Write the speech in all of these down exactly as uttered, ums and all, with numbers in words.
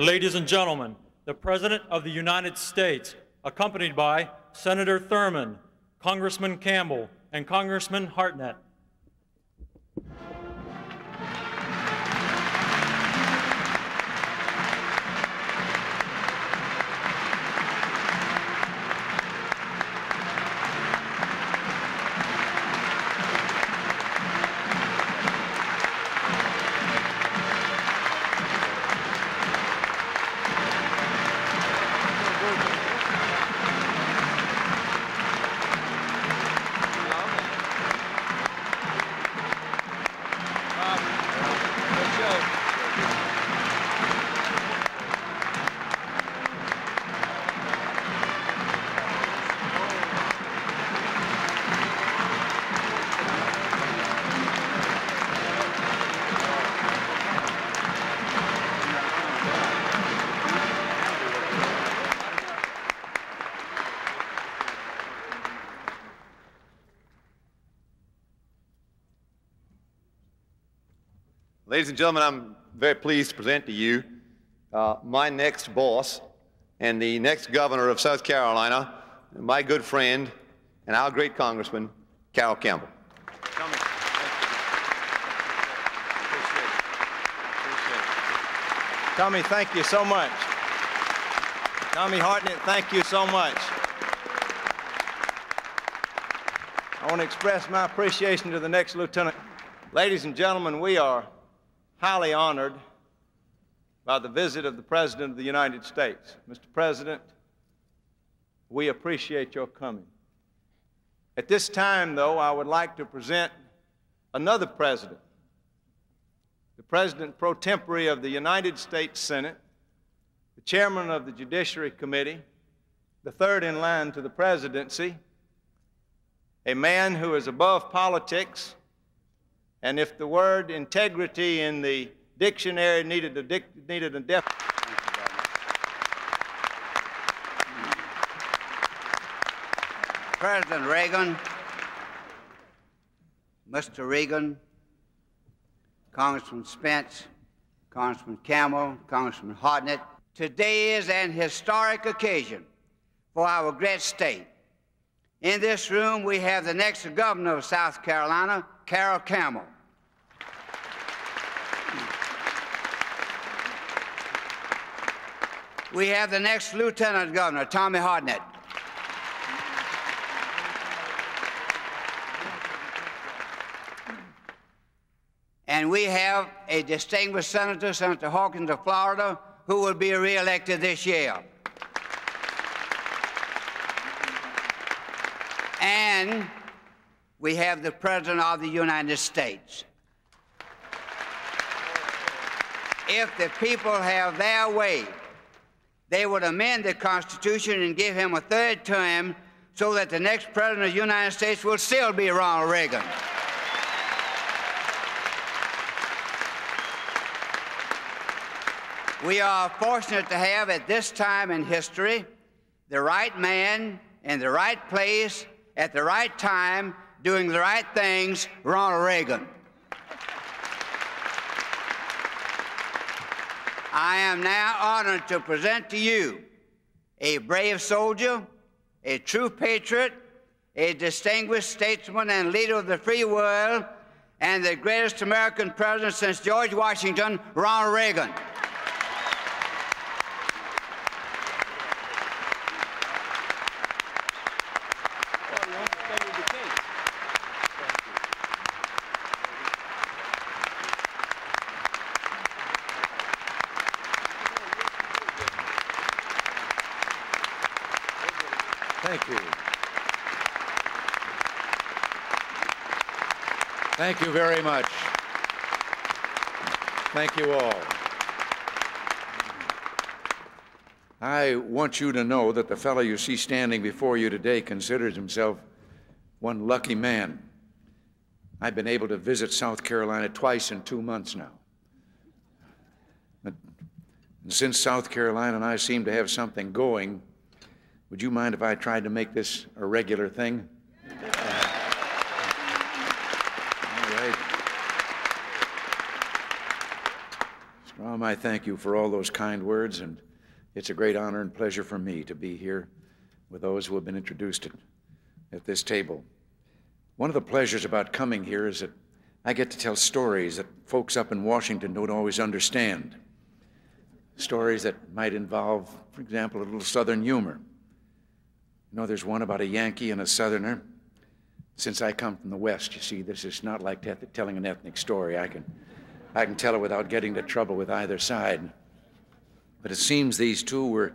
Ladies and gentlemen, the President of the United States, accompanied by Senator Thurmond, Congressman Campbell, and Congressman Hartnett. Ladies and gentlemen, I'm very pleased to present to you uh, my next boss and the next governor of South Carolina, my good friend and our great Congressman, Carroll Campbell. Thank you. Thank you. Appreciate it. Appreciate it. Tommy, thank you so much. Tommy Hartnett, thank you so much. I want to express my appreciation to the next lieutenant. Ladies and gentlemen, we are highly honored by the visit of the President of the United States. Mister President, we appreciate your coming. At this time, though, I would like to present another President, the President pro tempore of the United States Senate, the Chairman of the Judiciary Committee, the third in line to the presidency, a man who is above politics. And if the word integrity in the dictionary needed a, dic needed a def- President Reagan, Mister Regan, Congressman Spence, Congressman Campbell, Congressman Hartnett, today is an historic occasion for our great state. In this room, we have the next governor of South Carolina, Carroll Campbell. We have the next Lieutenant Governor, Tommy Hartnett. And we have a distinguished senator, Senator Hawkins of Florida, who will be reelected this year. And we have the President of the United States. If the people have their way, they would amend the Constitution and give him a third term so that the next President of the United States will still be Ronald Reagan. We are fortunate to have, at this time in history, the right man in the right place at the right time, doing the right things, Ronald Reagan. I am now honored to present to you a brave soldier, a true patriot, a distinguished statesman and leader of the free world, and the greatest American president since George Washington, Ronald Reagan. Thank you very much. Thank you all. I want you to know that the fellow you see standing before you today considers himself one lucky man. I've been able to visit South Carolina twice in two months now. And since South Carolina and I seem to have something going, would you mind if I tried to make this a regular thing? Strom, I thank you for all those kind words, and it's a great honor and pleasure for me to be here with those who have been introduced at this table. One of the pleasures about coming here is that I get to tell stories that folks up in Washington don't always understand. Stories that might involve, for example, a little Southern humor. You know, there's one about a Yankee and a Southerner. Since I come from the West, you see, this is not like telling an ethnic story. I can, I can tell it without getting into trouble with either side. But it seems these two were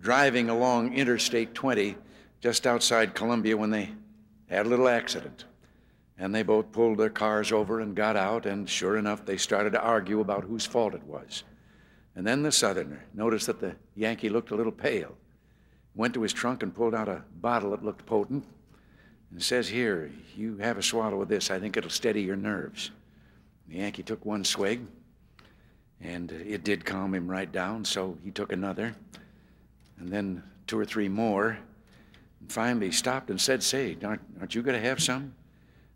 driving along Interstate twenty just outside Columbia when they had a little accident. And they both pulled their cars over and got out, and sure enough, they started to argue about whose fault it was. And then the Southerner noticed that the Yankee looked a little pale, went to his trunk and pulled out a bottle that looked potent, and says, "Here, you have a swallow of this. I think it'll steady your nerves." The Yankee took one swig, and it did calm him right down, so he took another, and then two or three more, and finally stopped and said, "Say, aren't, aren't you going to have some?"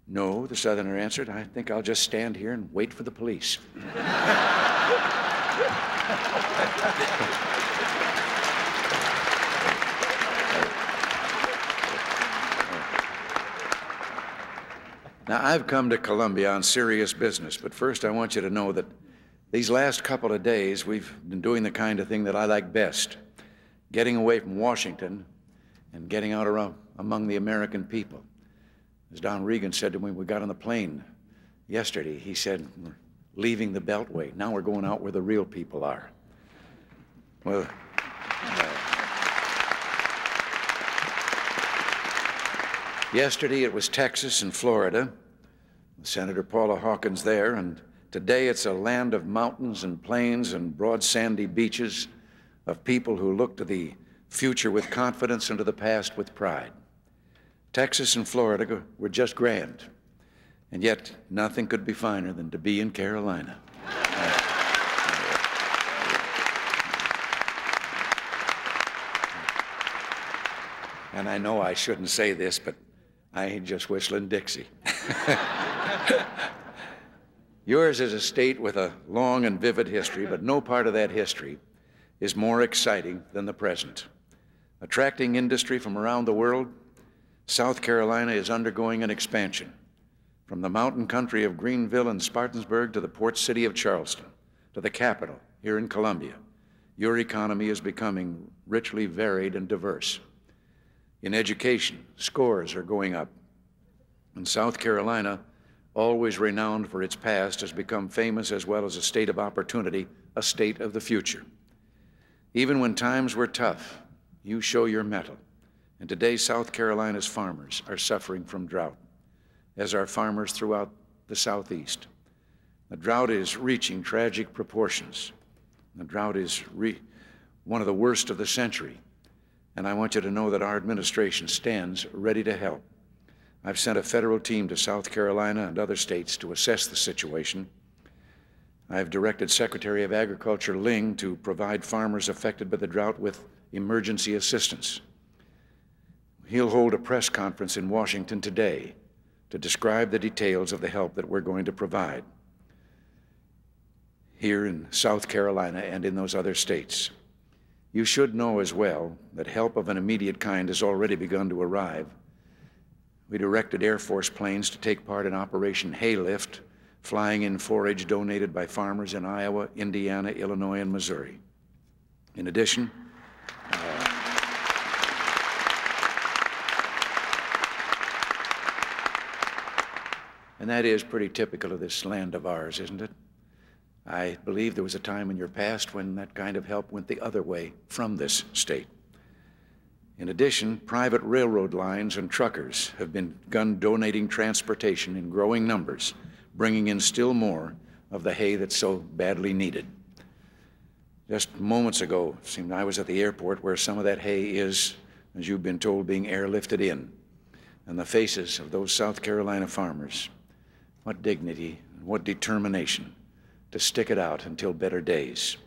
"No," the Southerner answered, "I think I'll just stand here and wait for the police." Now, I've come to Columbia on serious business, but first I want you to know that these last couple of days we've been doing the kind of thing that I like best, getting away from Washington and getting out around among the American people. As Don Regan said to me when we got on the plane yesterday, he said, "We're leaving the Beltway. Now we're going out where the real people are." Well, uh, yesterday it was Texas and Florida, with Senator Paula Hawkins there, and today it's a land of mountains and plains and broad sandy beaches, of people who look to the future with confidence and to the past with pride. Texas and Florida were just grand, and yet nothing could be finer than to be in Carolina. Uh, and I know I shouldn't say this, but I ain't just whistling Dixie. Yours is a state with a long and vivid history, but no part of that history is more exciting than the present. Attracting industry from around the world, South Carolina is undergoing an expansion, from the mountain country of Greenville and Spartanburg to the port city of Charleston, to the capital here in Columbia. Your economy is becoming richly varied and diverse. In education, scores are going up, and South Carolina, always renowned for its past, has become famous as well as a state of opportunity, a state of the future. Even when times were tough, you show your mettle. And today, South Carolina's farmers are suffering from drought, as are farmers throughout the Southeast. The drought is reaching tragic proportions. The drought is re one of the worst of the century. And I want you to know that our administration stands ready to help. I've sent a federal team to South Carolina and other states to assess the situation. I've directed Secretary of Agriculture Ling to provide farmers affected by the drought with emergency assistance. He'll hold a press conference in Washington today to describe the details of the help that we're going to provide here in South Carolina and in those other states. You should know as well that help of an immediate kind has already begun to arrive. We directed Air Force planes to take part in Operation Haylift, flying in forage donated by farmers in Iowa, Indiana, Illinois, and Missouri. In addition, uh, and that is pretty typical of this land of ours, isn't it? I believe there was a time in your past when that kind of help went the other way from this state. In addition, private railroad lines and truckers have begun donating transportation in growing numbers, bringing in still more of the hay that's so badly needed. Just moments ago, it seemed I was at the airport where some of that hay is, as you've been told, being airlifted in, and the faces of those South Carolina farmers. What dignity and what determination to stick it out until better days.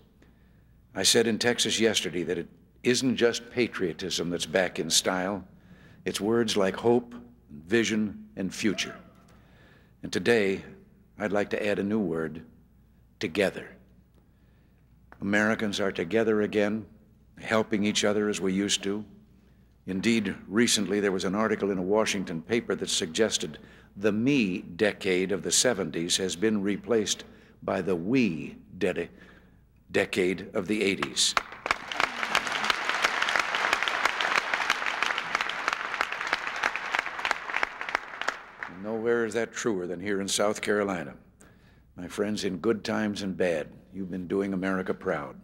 I said in Texas yesterday that it isn't just patriotism that's back in style. It's words like hope, vision, and future. And today, I'd like to add a new word, together. Americans are together again, helping each other as we used to. Indeed, recently there was an article in a Washington paper that suggested the me decade of the seventies has been replaced by the we de- decade of the eighties. Nowhere is that truer than here in South Carolina. My friends, in good times and bad, you've been doing America proud.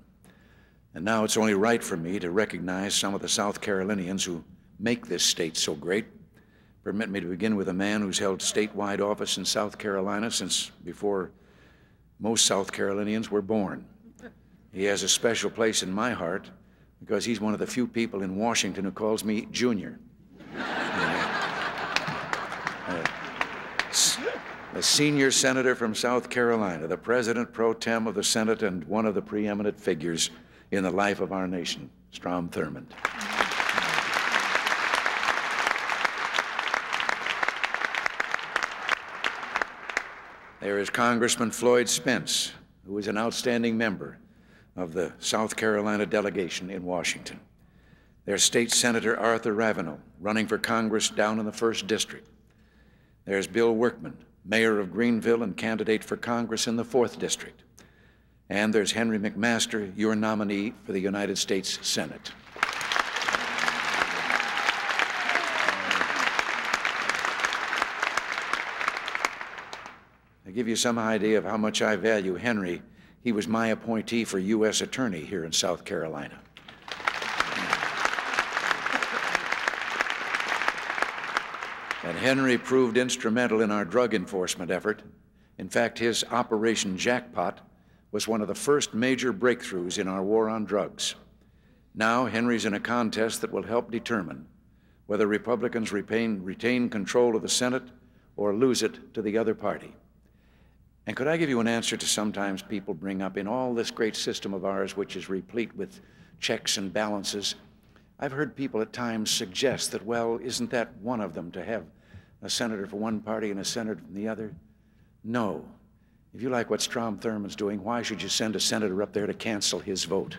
And now it's only right for me to recognize some of the South Carolinians who make this state so great. Permit me to begin with a man who's held statewide office in South Carolina since before most South Carolinians were born. He has a special place in my heart because he's one of the few people in Washington who calls me Junior. A senior senator from South Carolina, the president pro tem of the Senate, and one of the preeminent figures in the life of our nation, Strom Thurmond. There is Congressman Floyd Spence, who is an outstanding member of the South Carolina delegation in Washington. There's State Senator Arthur Ravenel, running for Congress down in the first district. There's Bill Workman, mayor of Greenville and candidate for Congress in the fourth district. And there's Henry McMaster, your nominee for the United States Senate. I give you some idea of how much I value Henry. He was my appointee for U S Attorney here in South Carolina. And Henry proved instrumental in our drug enforcement effort. In fact, his Operation Jackpot was one of the first major breakthroughs in our war on drugs. Now Henry's in a contest that will help determine whether Republicans retain, retain control of the Senate or lose it to the other party. And could I give you an answer to sometimes people bring up in all this great system of ours, which is replete with checks and balances? I've heard people at times suggest that, well, isn't that one of them to have a senator for one party and a senator from the other? No. If you like what Strom Thurmond's doing, why should you send a senator up there to cancel his vote?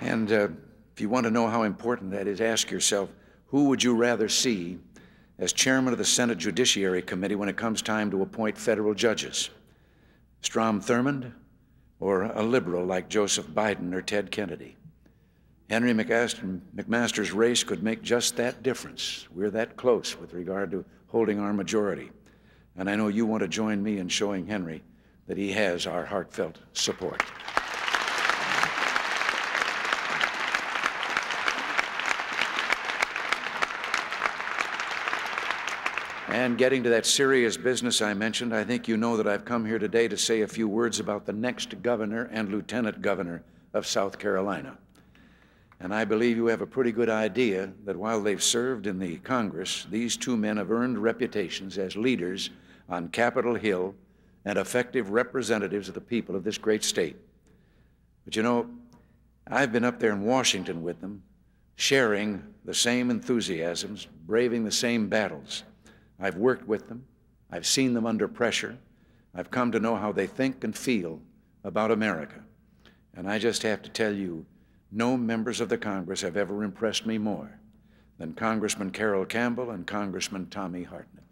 And uh, if you want to know how important that is, ask yourself, who would you rather see as chairman of the Senate Judiciary Committee when it comes time to appoint federal judges? Strom Thurmond, or a liberal like Joseph Biden or Ted Kennedy? Henry McMaster's race could make just that difference. We're that close with regard to holding our majority. And I know you want to join me in showing Henry that he has our heartfelt support. And getting to that serious business I mentioned, I think you know that I've come here today to say a few words about the next governor and lieutenant governor of South Carolina. And I believe you have a pretty good idea that while they've served in the Congress, these two men have earned reputations as leaders on Capitol Hill and effective representatives of the people of this great state. But you know, I've been up there in Washington with them, sharing the same enthusiasms, braving the same battles. I've worked with them, I've seen them under pressure, I've come to know how they think and feel about America. And I just have to tell you, no members of the Congress have ever impressed me more than Congressman Carroll Campbell and Congressman Tommy Hartnett.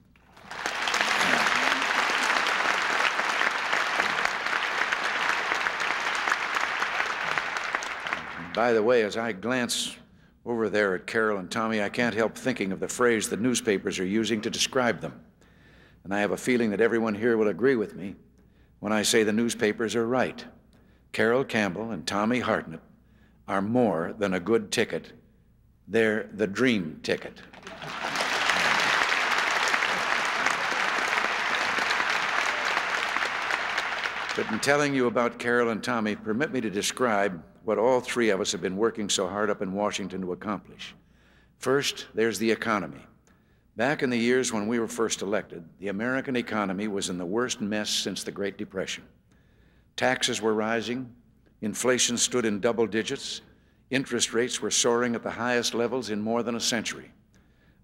By the way, as I glance over there at Carroll and Tommy, I can't help thinking of the phrase the newspapers are using to describe them. And I have a feeling that everyone here will agree with me when I say the newspapers are right. Carroll Campbell and Tommy Hartnett are more than a good ticket. They're the dream ticket. But in telling you about Carroll and Tommy, permit me to describe what all three of us have been working so hard up in Washington to accomplish. First, there's the economy. Back in the years when we were first elected, the American economy was in the worst mess since the Great Depression. Taxes were rising, inflation stood in double digits, Interest rates were soaring at the highest levels in more than a century.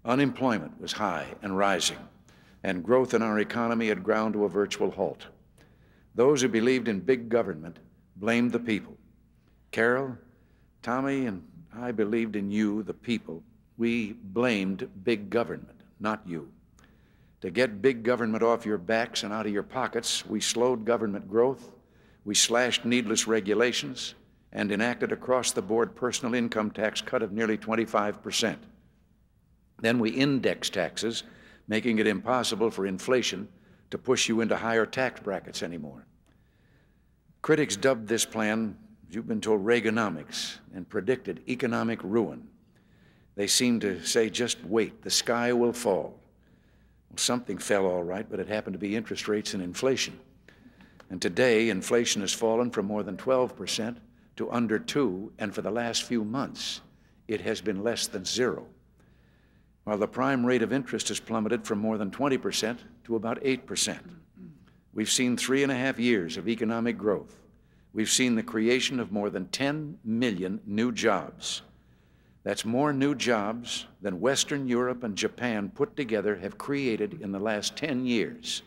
Unemployment was high and rising, and growth in our economy had ground to a virtual halt. Those who believed in big government blamed the people. Carroll, Tommy, and I believed in you, the people. We blamed big government, not you. To get big government off your backs and out of your pockets, we slowed government growth, we slashed needless regulations, and enacted across-the-board personal income tax cut of nearly twenty-five percent. Then we indexed taxes, making it impossible for inflation to push you into higher tax brackets anymore. Critics dubbed this plan, as you've been told, Reaganomics, and predicted economic ruin. They seemed to say, just wait, the sky will fall. Well, something fell all right, but it happened to be interest rates and inflation. And today, inflation has fallen from more than twelve percent to under two, and for the last few months, it has been less than zero. While the prime rate of interest has plummeted from more than twenty percent to about eight percent. We've seen three and a half years of economic growth. We've seen the creation of more than ten million new jobs. That's more new jobs than Western Europe and Japan put together have created in the last ten years.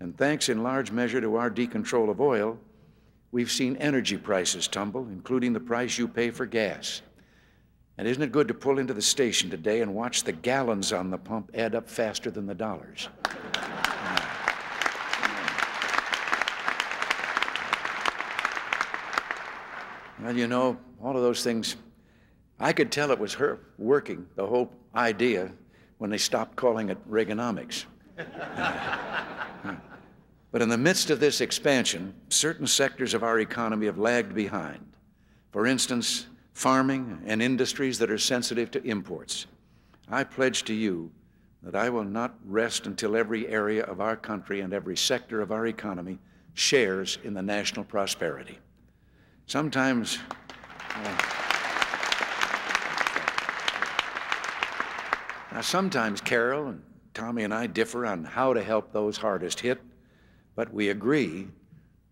And thanks in large measure to our decontrol of oil, we've seen energy prices tumble, including the price you pay for gas. And isn't it good to pull into the station today and watch the gallons on the pump add up faster than the dollars? Well, you know, all of those things, I could tell it was her working, the whole idea, when they stopped calling it Reaganomics. But in the midst of this expansion, certain sectors of our economy have lagged behind. For instance, farming and industries that are sensitive to imports. I pledge to you that I will not rest until every area of our country and every sector of our economy shares in the national prosperity. Sometimes, uh, now sometimes Carroll and Tommy and I differ on how to help those hardest hit, but we agree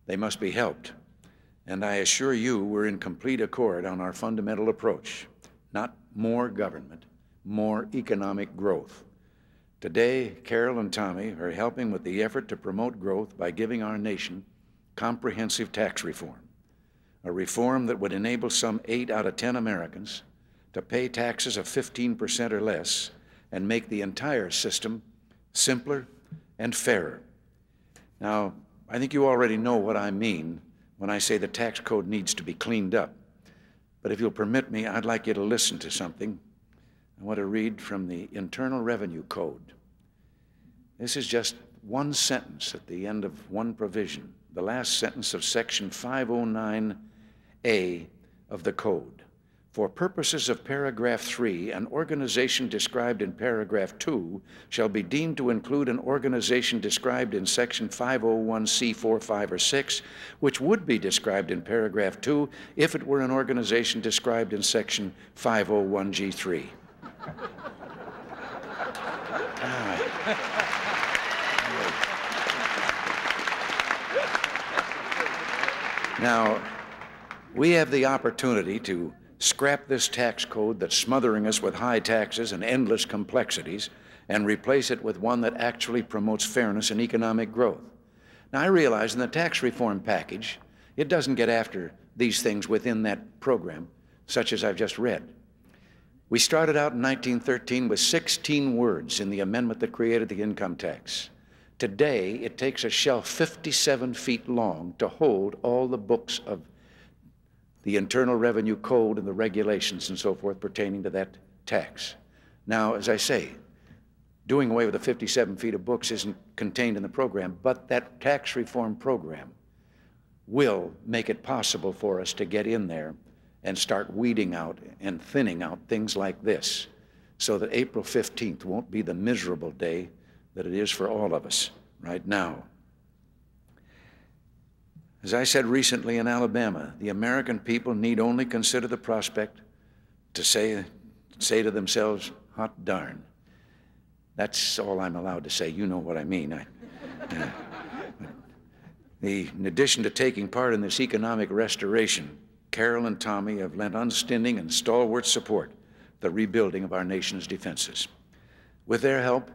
they must be helped. And I assure you we're in complete accord on our fundamental approach. Not more government, more economic growth. Today, Carroll and Tommy are helping with the effort to promote growth by giving our nation comprehensive tax reform, a reform that would enable some eight out of ten Americans to pay taxes of fifteen percent or less and make the entire system simpler and fairer. Now, I think you already know what I mean when I say the tax code needs to be cleaned up. But if you'll permit me, I'd like you to listen to something. I want to read from the Internal Revenue Code. This is just one sentence at the end of one provision, the last sentence of section five oh nine A of the code. For purposes of paragraph three, an organization described in paragraph two shall be deemed to include an organization described in section five oh one C four, five, or six, which would be described in paragraph two if it were an organization described in section five oh one G three. Ah. Now, we have the opportunity to scrap this tax code that's smothering us with high taxes and endless complexities and replace it with one that actually promotes fairness and economic growth. Now, I realize in the tax reform package, it doesn't get after these things within that program, such as I've just read. We started out in nineteen thirteen with sixteen words in the amendment that created the income tax. Today, it takes a shelf fifty-seven feet long to hold all the books of the Internal Revenue Code and the regulations and so forth pertaining to that tax. Now, as I say, doing away with the fifty-seven feet of books isn't contained in the program, but that tax reform program will make it possible for us to get in there and start weeding out and thinning out things like this, so that April fifteenth won't be the miserable day that it is for all of us right now. As I said recently in Alabama, the American people need only consider the prospect to say, say to themselves, hot darn. That's all I'm allowed to say. You know what I mean. I, uh, the, in addition to taking part in this economic restoration, Carroll and Tommy have lent unstinting and stalwart support the rebuilding of our nation's defenses. With their help,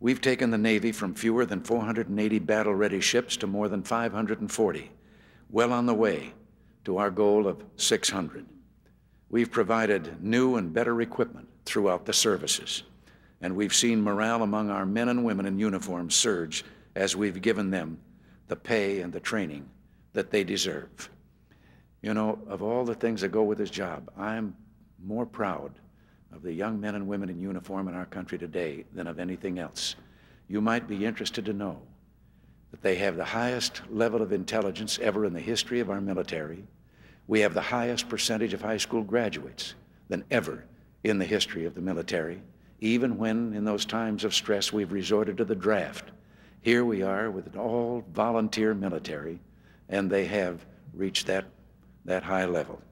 we've taken the Navy from fewer than four hundred eighty battle-ready ships to more than five hundred forty, well on the way to our goal of six hundred. We've provided new and better equipment throughout the services, and we've seen morale among our men and women in uniform surge as we've given them the pay and the training that they deserve. You know, of all the things that go with this job, I'm more proud of the young men and women in uniform in our country today than of anything else. You might be interested to know that they have the highest level of intelligence ever in the history of our military. We have the highest percentage of high school graduates than ever in the history of the military, even when in those times of stress we've resorted to the draft. Here we are with an all-volunteer military, and they have reached that, that high level.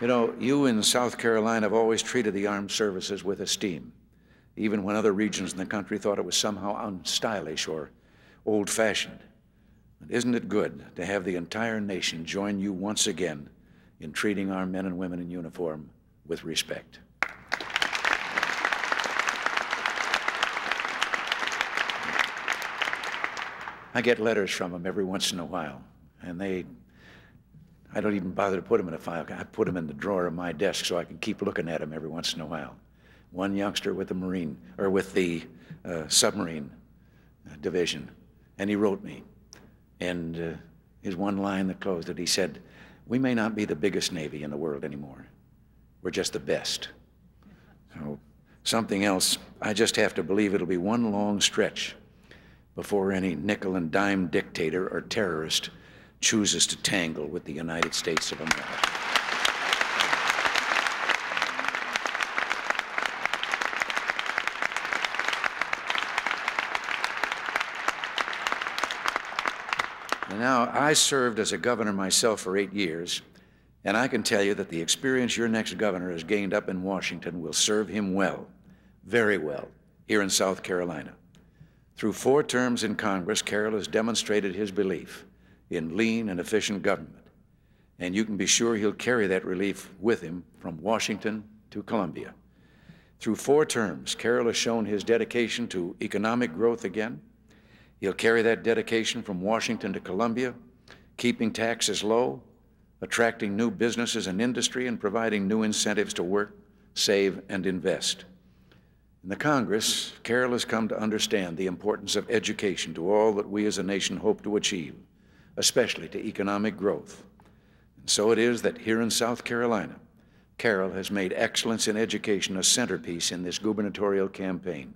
You know, you in South Carolina have always treated the armed services with esteem, even when other regions in the country thought it was somehow unstylish or old-fashioned. But isn't it good to have the entire nation join you once again in treating our men and women in uniform with respect? I get letters from them every once in a while, and they I don't even bother to put them in a file. I put them in the drawer of my desk so I can keep looking at them every once in a while. One youngster with the Marine, or with the uh, submarine division, and he wrote me. And uh, his one line that closed it, he said, "We may not be the biggest Navy in the world anymore. We're just the best." So something else, I just have to believe it'll be one long stretch before any nickel and dime dictator or terrorist chooses to tangle with the United States of America. And now, I served as a governor myself for eight years, and I can tell you that the experience your next governor has gained up in Washington will serve him well, very well, here in South Carolina. Through four terms in Congress, Carroll has demonstrated his belief in lean and efficient government. And you can be sure he'll carry that relief with him from Washington to Columbia. Through four terms, Carroll has shown his dedication to economic growth again. He'll carry that dedication from Washington to Columbia, keeping taxes low, attracting new businesses and industry, and providing new incentives to work, save, and invest. In the Congress, Carroll has come to understand the importance of education to all that we as a nation hope to achieve, especially to economic growth. And so it is that here in South Carolina, Carroll has made excellence in education a centerpiece in this gubernatorial campaign.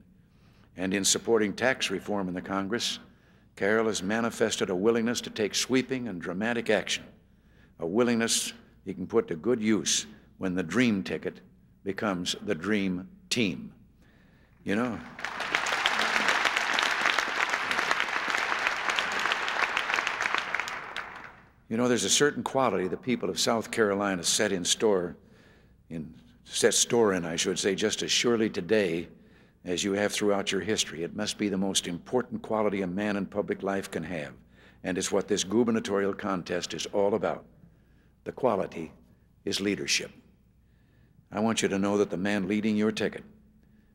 And in supporting tax reform in the Congress, Carroll has manifested a willingness to take sweeping and dramatic action, a willingness he can put to good use when the dream ticket becomes the dream team. You know, You know, there's a certain quality the people of South Carolina set in store, in, set store in, I should say, just as surely today as you have throughout your history. It must be the most important quality a man in public life can have, and it's what this gubernatorial contest is all about. The quality is leadership. I want you to know that the man leading your ticket,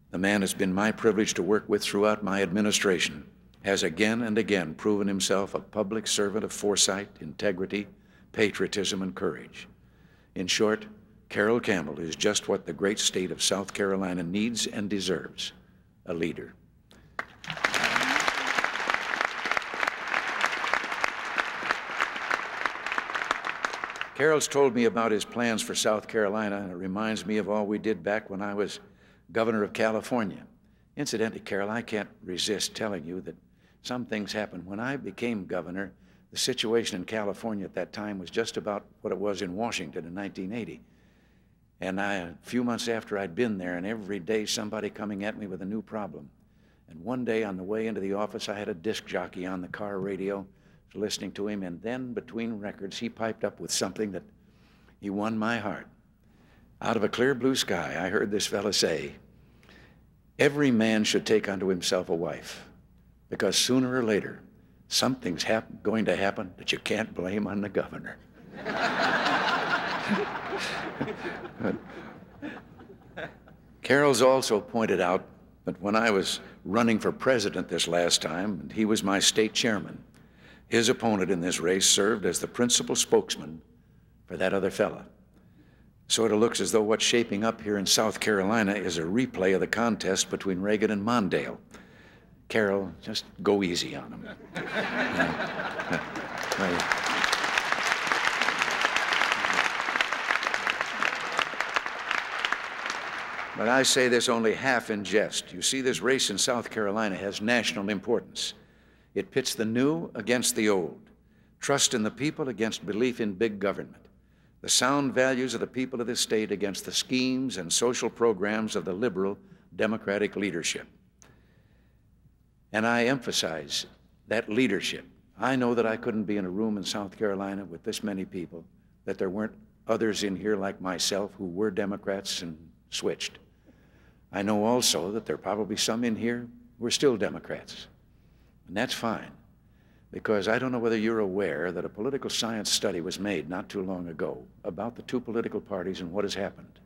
the man it's been my privilege to work with throughout my administration, has again and again proven himself a public servant of foresight, integrity, patriotism, and courage. In short, Carroll Campbell is just what the great state of South Carolina needs and deserves, a leader. Carroll's told me about his plans for South Carolina, and it reminds me of all we did back when I was governor of California. Incidentally, Carroll, I can't resist telling you that some things happened. When I became governor, the situation in California at that time was just about what it was in Washington in nineteen eighty. And I, a few months after I'd been there, and every day somebody coming at me with a new problem. And one day on the way into the office, I had a disc jockey on the car radio, listening to him, and then between records, he piped up with something that he won my heart. Out of a clear blue sky, I heard this fella say, "Every man should take unto himself a wife, because sooner or later, something's hap- going to happen that you can't blame on the governor. Carroll's also pointed out that when I was running for president this last time, and he was my state chairman, his opponent in this race served as the principal spokesman for that other fella. So it looks as though what's shaping up here in South Carolina is a replay of the contest between Reagan and Mondale. Carroll, just go easy on him. uh, uh, right. But I say this only half in jest. You see, this race in South Carolina has national importance. It pits the new against the old, trust in the people against belief in big government, the sound values of the people of this state against the schemes and social programs of the liberal Democratic leadership. And I emphasize that leadership. I know that I couldn't be in a room in South Carolina with this many people, that there weren't others in here like myself who were Democrats and switched. I know also that there are probably some in here who are still Democrats. And that's fine, because I don't know whether you're aware that a political science study was made not too long ago about the two political parties and what has happened.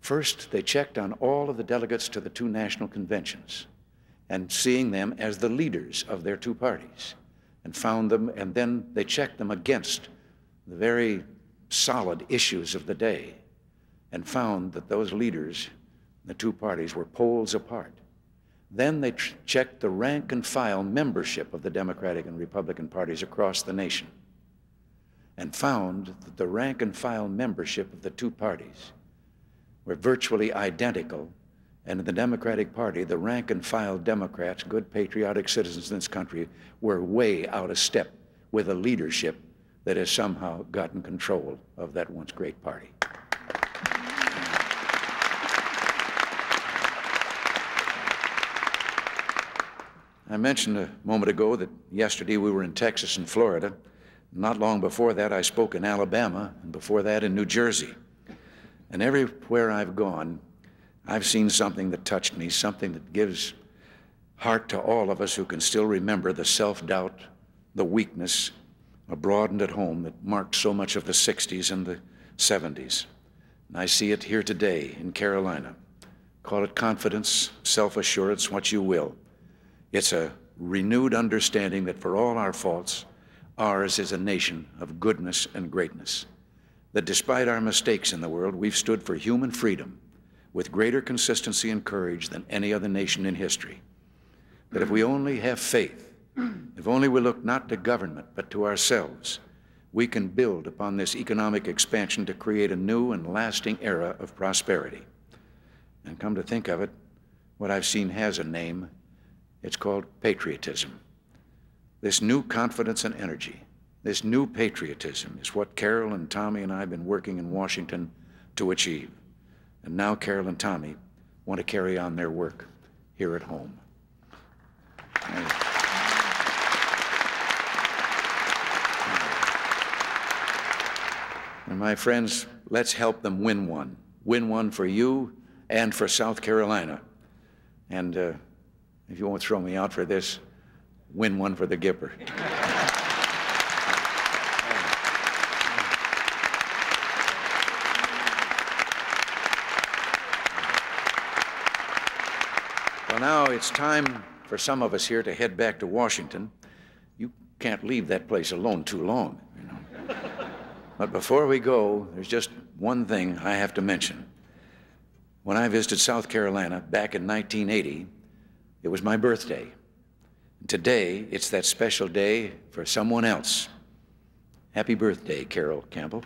First, they checked on all of the delegates to the two national conventions and seeing them as the leaders of their two parties and found them, and then they checked them against the very solid issues of the day and found that those leaders, the two parties, were poles apart. Then they tr- checked the rank and file membership of the Democratic and Republican parties across the nation and found that the rank and file membership of the two parties were virtually identical, and in the Democratic Party, the rank and file Democrats, good patriotic citizens in this country, were way out of step with a leadership that has somehow gotten control of that once great party. I mentioned a moment ago that yesterday we were in Texas and Florida. Not long before that, I spoke in Alabama, and before that in New Jersey. And everywhere I've gone, I've seen something that touched me, something that gives heart to all of us who can still remember the self-doubt, the weakness, abroad and at home, that marked so much of the sixties and the seventies. And I see it here today in Carolina. Call it confidence, self-assurance, what you will. It's a renewed understanding that for all our faults, ours is a nation of goodness and greatness. That despite our mistakes in the world, we've stood for human freedom with greater consistency and courage than any other nation in history. That if we only have faith, if only we look not to government but to ourselves, we can build upon this economic expansion to create a new and lasting era of prosperity. And come to think of it, what I've seen has a name. It's called patriotism. This new confidence and energy, this new patriotism is what Carroll and Tommy and I have been working in Washington to achieve. And now Carroll and Tommy want to carry on their work here at home. And my friends, let's help them win one. Win one for you and for South Carolina. And uh, if you won't throw me out for this, win one for the Gipper. Well, now it's time for some of us here to head back to Washington. You can't leave that place alone too long, you know. But before we go, there's just one thing I have to mention. When I visited South Carolina back in nineteen eighty, it was my birthday. Today, it's that special day for someone else. Happy birthday, Carroll Campbell.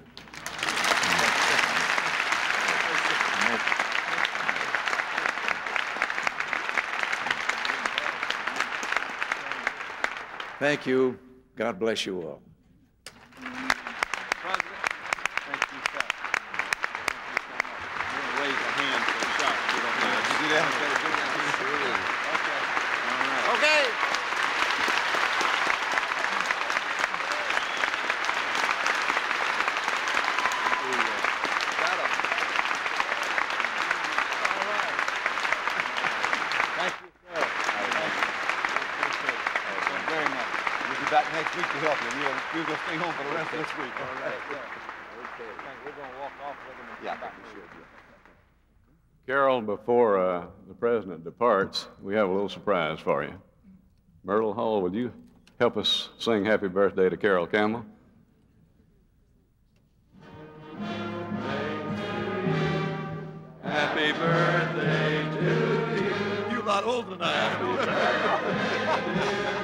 Thank you. God bless you all. next week to help him. You'll, you'll just stay home for the rest of this week. All right. Okay. We're going to walk off with him. And yeah, back we should. Yeah. Carroll, before uh, the president departs, we have a little surprise for you. Myrtle Hall, would you help us sing Happy Birthday to Carroll Campbell? Happy birthday to you. You're not old enough. Happy birthday to you.